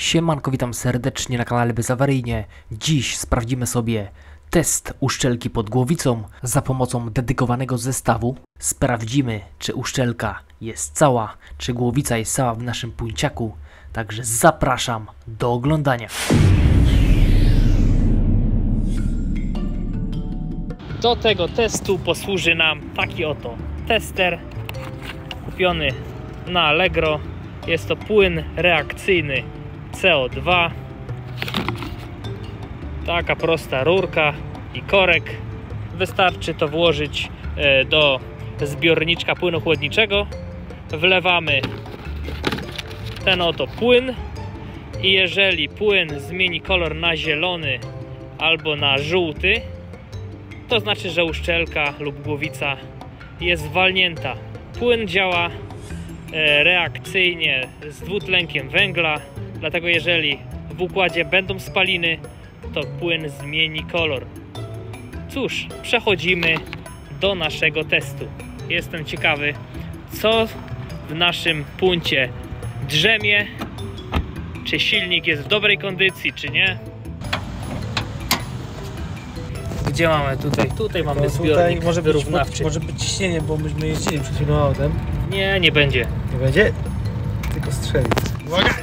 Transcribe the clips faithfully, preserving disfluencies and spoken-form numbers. Siemanko, witam serdecznie na kanale BezAwaryjnie. Dziś sprawdzimy sobie test uszczelki pod głowicą za pomocą dedykowanego zestawu. Sprawdzimy, czy uszczelka jest cała, czy głowica jest cała w naszym punciaku. Także zapraszam do oglądania. Do tego testu posłuży nam taki oto tester kupiony na Allegro. Jest to płyn reakcyjny C O dwa, taka prosta rurka i korek. Wystarczy to włożyć do zbiorniczka płynu chłodniczego. Wlewamy ten oto płyn i jeżeli płyn zmieni kolor na zielony albo na żółty, to znaczy, że uszczelka lub głowica jest walnięta. Płyn działa reakcyjnie z dwutlenkiem węgla, dlatego jeżeli w układzie będą spaliny, to płyn zmieni kolor. Cóż, przechodzimy do naszego testu. Jestem ciekawy, co w naszym puncie drzemie, czy silnik jest w dobrej kondycji, czy nie. Gdzie mamy tutaj? Tutaj mamy zbiornik wyrównawczy. Może być ciśnienie, bo myśmy jeździli przed chwilą autem. Nie, nie będzie. Nie będzie? Tylko strzelić. Uwaga!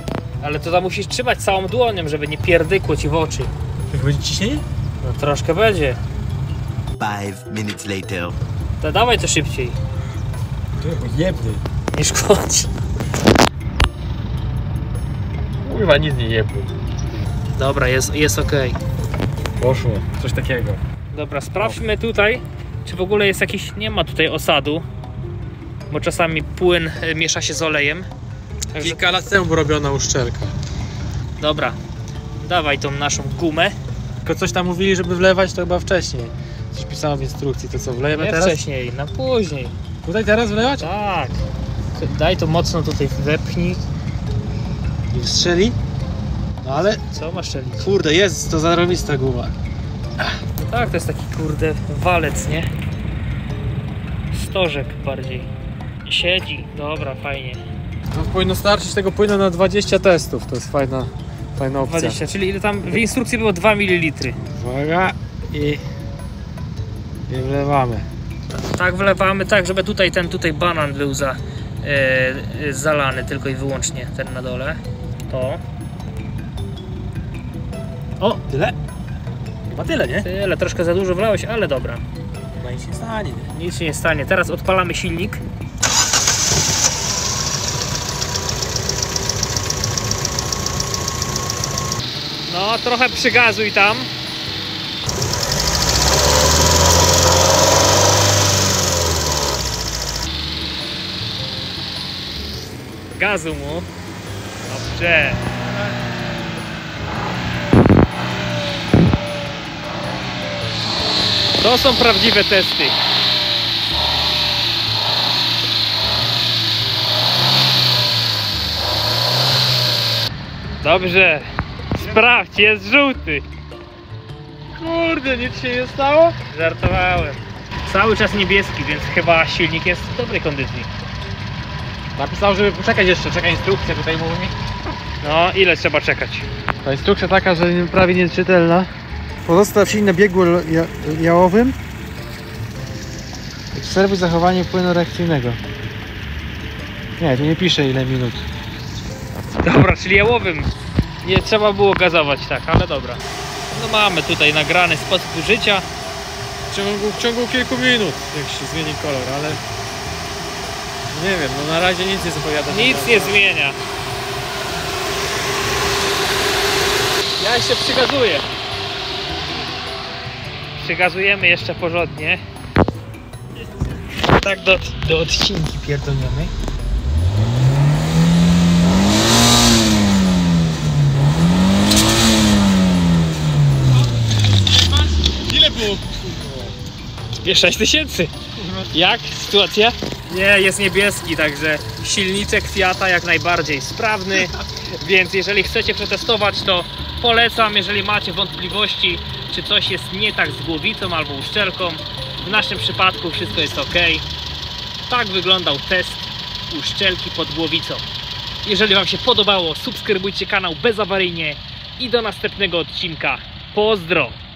Ale to tam musisz trzymać całą dłonią, żeby nie pierdykło ci w oczy. Jak będzie ciśnienie? No troszkę będzie. Five minutes later. To dawaj to szybciej. To jebnie. Nie szkodź. Kurwa, nic nie jebnie. Dobra, jest, jest ok. Poszło, coś takiego. Dobra, sprawdźmy tutaj, czy w ogóle jest jakiś... Nie ma tutaj osadu, bo czasami płyn miesza się z olejem. Także... Kilka lat temu robiona uszczelka. Dobra, dawaj tą naszą gumę. Tylko coś tam mówili, żeby wlewać to chyba wcześniej. Coś pisano w instrukcji, to co, wlejemy teraz? Nie wcześniej, na później. Tutaj teraz wlewać? Tak. Daj to mocno tutaj wepchnij. I wstrzeli? No ale... Co masz strzelić? Kurde, jest to zarobista guma. No tak, to jest taki kurde walec, nie? Stożek bardziej. Siedzi, dobra, fajnie. No, powinno starczyć tego płynu na dwadzieścia testów, to jest fajna, fajna opcja. dwadzieścia, czyli ile tam w instrukcji było dwa mililitry. Uwaga i... I wlewamy. Tak wlewamy, tak, żeby tutaj ten tutaj banan był za, yy, zalany tylko i wyłącznie, ten na dole. To. O, tyle? Chyba tyle, nie? Tyle, troszkę za dużo wlałeś, ale dobra. Chyba nic się nie stanie. Nic się nie stanie. Teraz odpalamy silnik. No, trochę przygazuj tam. Gazu mu. Dobrze. To są prawdziwe testy. Dobrze. Sprawdź, jest żółty. Kurde, nic się nie stało? Żartowałem. Cały czas niebieski, więc chyba silnik jest w dobrej kondycji. Napisał, żeby poczekać jeszcze. Czeka instrukcja, tutaj mówi mi. No, ile trzeba czekać? Ta instrukcja taka, że prawie nieczytelna. Pozostaw silnik na biegu ja jałowym. Obserwuj zachowanie płynu reakcyjnego. Nie, tu nie pisze ile minut. Dobra, czyli jałowym. Nie trzeba było gazować, tak, ale dobra. No mamy tutaj nagrany sposób użycia. W ciągu, w ciągu kilku minut, jak się zmieni kolor, ale... Nie wiem, no na razie nic nie zapowiada. Nic nie zmienia. Ja się przygazuję. Przygazujemy jeszcze porządnie. Tak do, do odcinki pierdolnionej. Ile było? sześć tysięcy. Jak sytuacja? Nie, jest niebieski, także silniczek Fiata jak najbardziej sprawny. Więc jeżeli chcecie przetestować, to polecam. Jeżeli macie wątpliwości, czy coś jest nie tak z głowicą albo uszczelką, w naszym przypadku wszystko jest ok. Tak wyglądał test uszczelki pod głowicą. Jeżeli Wam się podobało, subskrybujcie kanał bezawaryjnie i do następnego odcinka. Pozdro!